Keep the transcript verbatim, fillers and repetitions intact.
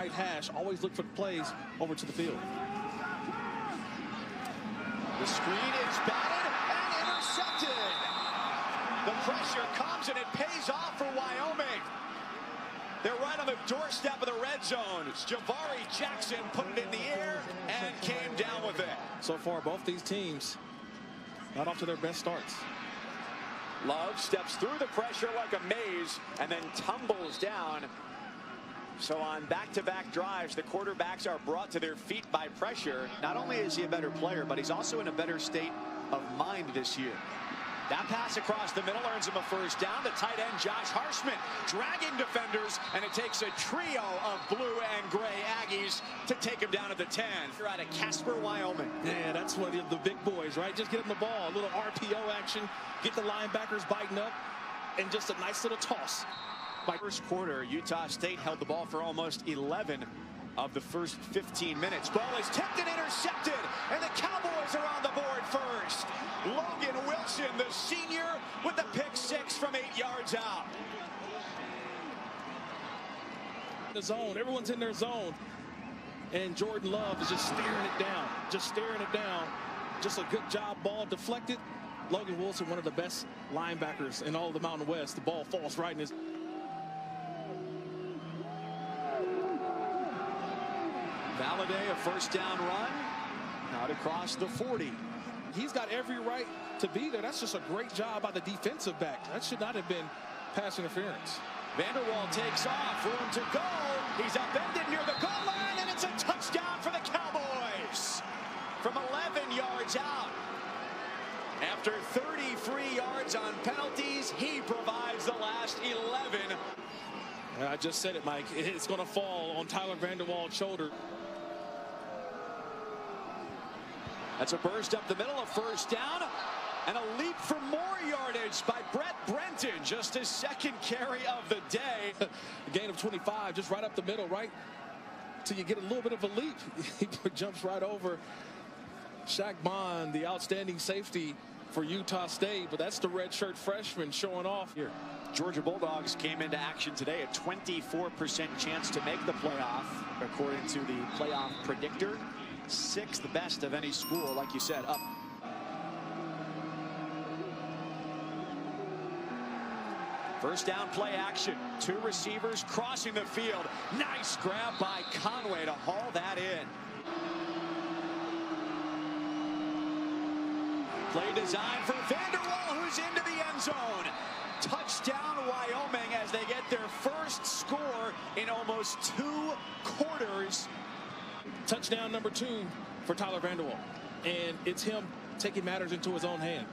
right hash. Always look for plays over to the field. The screen is batted and intercepted. The pressure comes and it pays off for Wyoming. They're right on the doorstep of the red zone. It's Javari Jackson put it in the air and came down with it. So far, both these teams not off to their best starts. Love steps through the pressure like a maze and then tumbles down. So on back-to-back drives, the quarterbacks are brought to their feet by pressure. Not only is he a better player, but he's also in a better state of mind this year. That pass across the middle earns him a first down. The tight end, Josh Harshman, dragging defenders, and it takes a trio of blue and gray Aggies to take him down at the ten. You're out of Casper, Wyoming. Yeah, that's one of the big boys, right? Just get him the ball, a little R P O action, get the linebackers biting up, and just a nice little toss. By first quarter, Utah State held the ball for almost eleven of the first fifteen minutes. Ball is tipped and intercepted, and the Cowboys are on the board first. Logan Wilson, the senior, with the pick six from eight yards out. The zone, everyone's in their zone, and Jordan Love is just staring it down, just staring it down. Just a good job, ball deflected. Logan Wilson, one of the best linebackers in all of the Mountain West. The ball falls right in his... Valaday, a first down run, out across the forty. He's got every right to be there. That's just a great job by the defensive back. That should not have been pass interference. Vander Waal takes off, room to go. He's upended near the goal line, and it's a touchdown for the Cowboys from eleven yards out. After thirty-three yards on penalties, he provides the last eleven. And I just said it, Mike. It's going to fall on Tyler Vander Waal's shoulder. That's a burst up the middle, a first down, and a leap for more yardage by Brett Brenton. Just his second carry of the day. A gain of twenty-five, just right up the middle, right? Till you get a little bit of a leap. He jumps right over Shaq Bond, the outstanding safety for Utah State, but that's the redshirt freshman showing off here. Georgia Bulldogs came into action today, a twenty-four percent chance to make the playoff, according to the playoff predictor. Sixth best of any school, like you said, up. First down, play action. Two receivers crossing the field. Nice grab by Conway to haul that in. Play design for Vander Waal, who's into the end zone. Touchdown, Wyoming, as they get their first score in almost two quarters. Touchdown number two for Tyler Vander Waal, and it's him taking matters into his own hand.